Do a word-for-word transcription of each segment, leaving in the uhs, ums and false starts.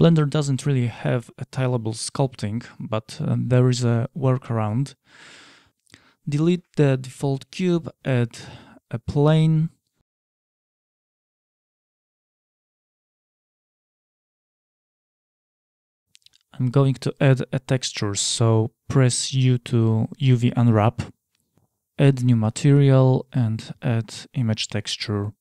Blender doesn't really have a tileable sculpting, but uh, there is a workaround. Delete the default cube, add a plane. I'm going to add a texture, so press U to U V unwrap, add new material and add image texture.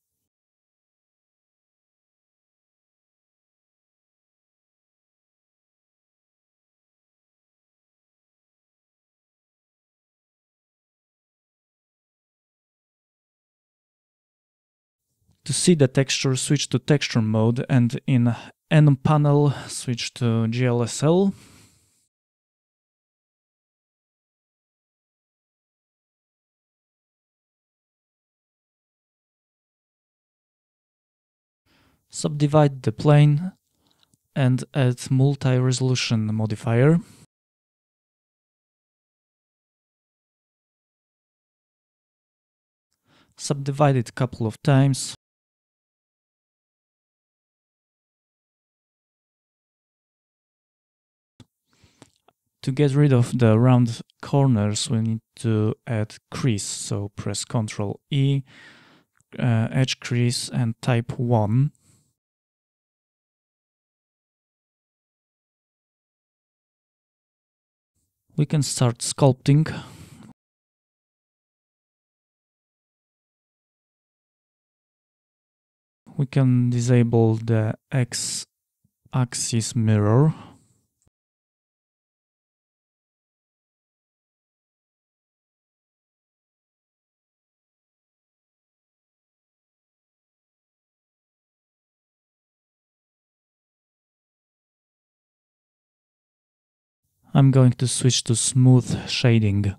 To see the texture, switch to texture mode and in N panel switch to G L S L. Subdivide the plane and add multi-resolution modifier. Subdivide it a couple of times. To get rid of the round corners, we need to add crease, so press control E, uh, edge crease and type one. We can start sculpting. We can disable the X-axis mirror. I'm going to switch to smooth shading.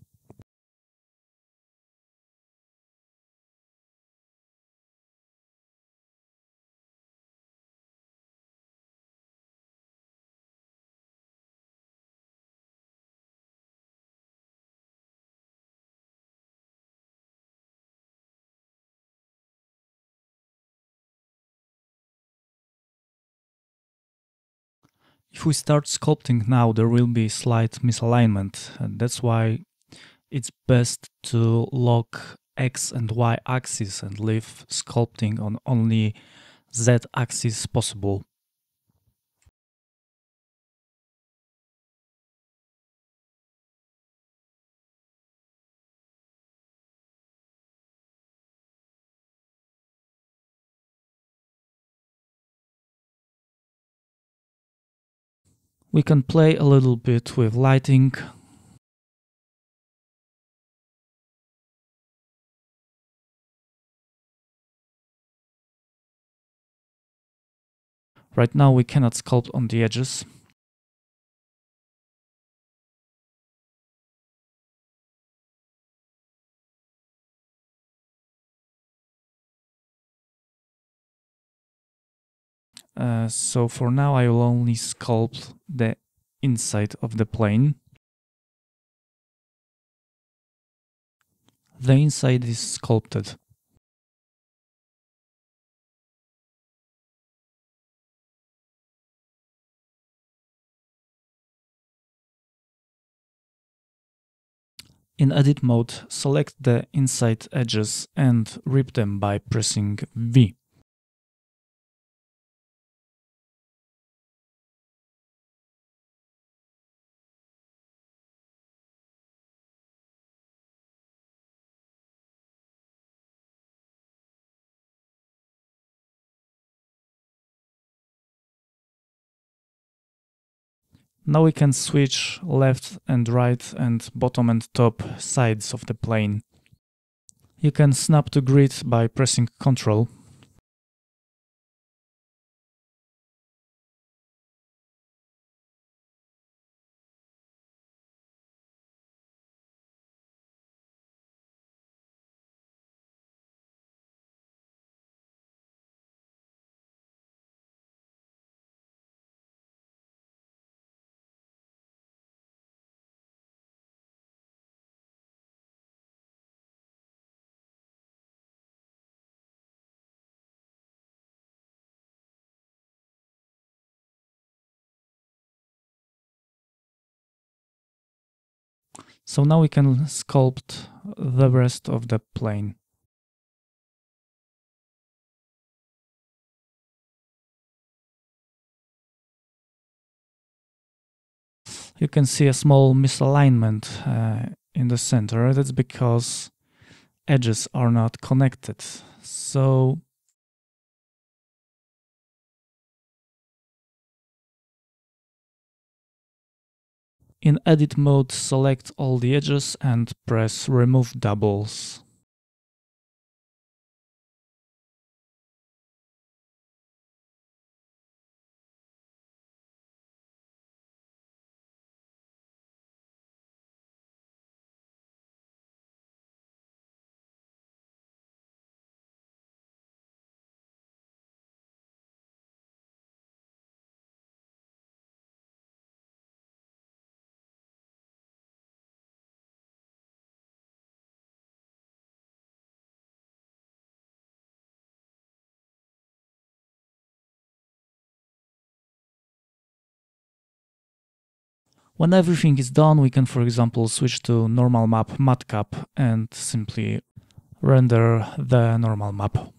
If we start sculpting now, there will be slight misalignment, and that's why it's best to lock X and Y axis and leave sculpting on only Z axis possible. We can play a little bit with lighting. Right now we cannot sculpt on the edges. Uh, so for now I will only sculpt the inside of the plane. The inside is sculpted. In edit mode, select the inside edges and rip them by pressing V. Now we can switch left and right and bottom and top sides of the plane. You can snap to grid by pressing Ctrl. So now we can sculpt the rest of the plane. You can see a small misalignment uh, in the center. That's because edges are not connected. So in edit mode, select all the edges and press remove doubles. When everything is done, we can, for example, switch to normal map matcap and simply render the normal map.